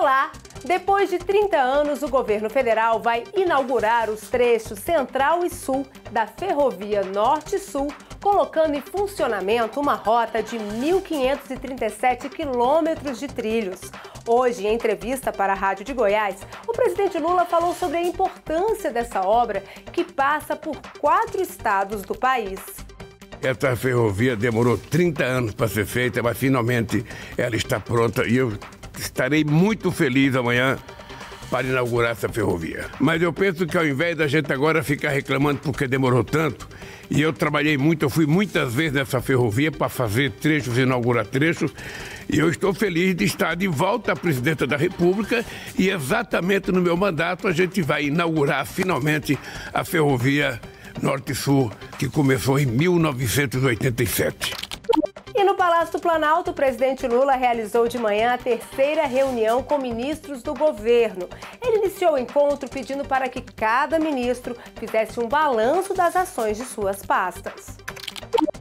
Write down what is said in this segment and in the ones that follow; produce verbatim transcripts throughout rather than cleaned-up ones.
Olá! Depois de trinta anos, o governo federal vai inaugurar os trechos central e sul da Ferrovia Norte-Sul, colocando em funcionamento uma rota de mil quinhentos e trinta e sete quilômetros de trilhos. Hoje, em entrevista para a Rádio de Goiás, o presidente Lula falou sobre a importância dessa obra que passa por quatro estados do país. Essa ferrovia demorou trinta anos para ser feita, mas finalmente ela está pronta e eu estarei muito feliz amanhã para inaugurar essa ferrovia. Mas eu penso que ao invés da gente agora ficar reclamando porque demorou tanto, e eu trabalhei muito, eu fui muitas vezes nessa ferrovia para fazer trechos, inaugurar trechos, e eu estou feliz de estar de volta à presidenta da República e exatamente no meu mandato a gente vai inaugurar finalmente a ferrovia Norte-Sul, que começou em mil novecentos e oitenta e sete. E no Palácio do Planalto, o presidente Lula realizou de manhã a terceira reunião com ministros do governo. Ele iniciou o encontro pedindo para que cada ministro fizesse um balanço das ações de suas pastas.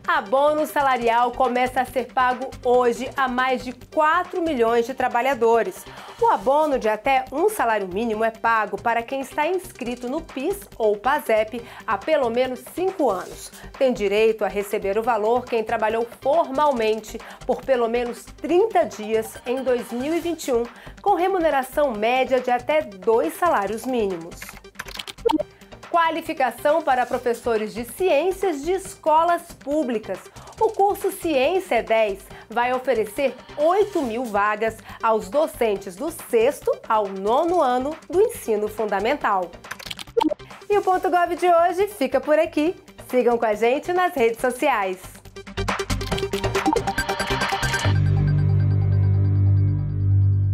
Abono Salarial começa a ser pago hoje a mais de quatro milhões de trabalhadores. O abono de até um salário mínimo é pago para quem está inscrito no PIS ou PASEP há pelo menos cinco anos. Tem direito a receber o valor quem trabalhou formalmente por pelo menos trinta dias em dois mil e vinte e um, com remuneração média de até dois salários mínimos. Qualificação para professores de ciências de escolas públicas. O curso Ciência é dez vai oferecer oito mil vagas aos docentes do sexto ao nono ano do ensino fundamental. E o Ponto Gov de hoje fica por aqui. Sigam com a gente nas redes sociais.